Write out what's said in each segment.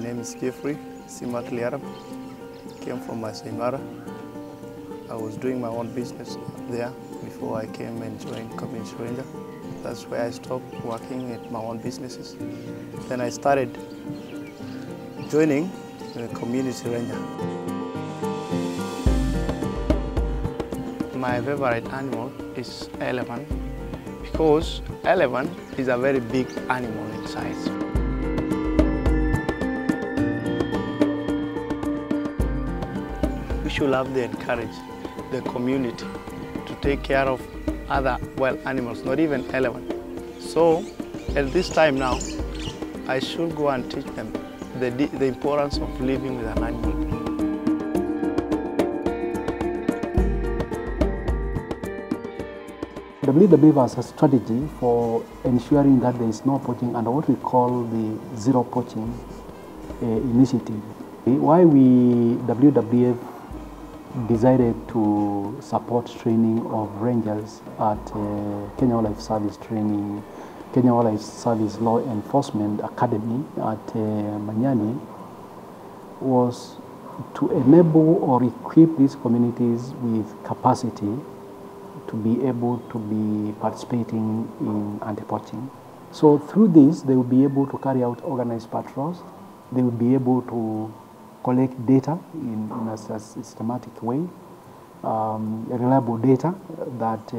name is Kefri Simatli Arab. Came from Maasai Mara. I was doing my own business there before I came and joined Community Ranger. That's where I stopped working at my own businesses. Then I started joining the Community Ranger. My favorite animal is elephant because elephant is a very big animal in size. We should love and encourage the community to take care of other wild animals, not even elephant. So at this time now, I should go and teach them the importance of living with an animal. WWF has a strategy for ensuring that there is no poaching under what we call the zero poaching initiative. Why WWF decided to support training of rangers at Kenya Wildlife Service Training, Kenya Wildlife Service Law Enforcement Academy at Manyani, was to enable or equip these communities with capacity to be able to be participating in anti-poaching. So through this, they will be able to carry out organized patrols. They will be able to collect data in a systematic way, reliable data that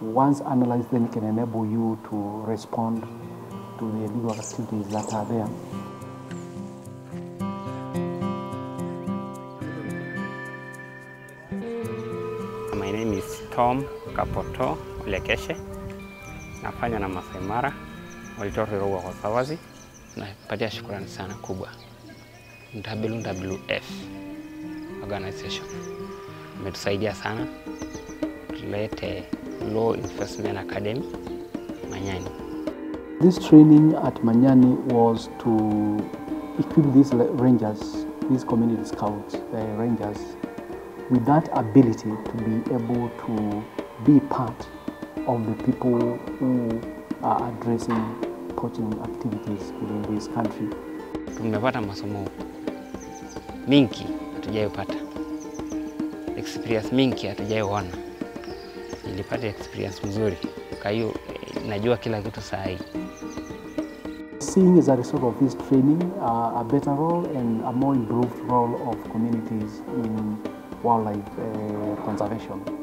once analyzed then can enable you to respond to the illegal activities that are there. My name is Tom Kapoto Olekeshe. Nafanya na Maasai Mara, walitoa roho kwa sawazi na patia shukrani sana kubwa. WWF organization imetusaidia sana tulete Law Enforcement Academy Manyani. This training at Manyani was to equip these rangers, these community scouts, rangers, with that ability to be able to be part of the people who are addressing poaching activities within this country. Tumepata masomo mingi hatujayopata, experience mingi hatujayoona. Nilipata experience mzuri, kwa hiyo najua kila kitu sahihi. Seeing as a result of this training a better role and a more improved role of communities in wildlife conservation.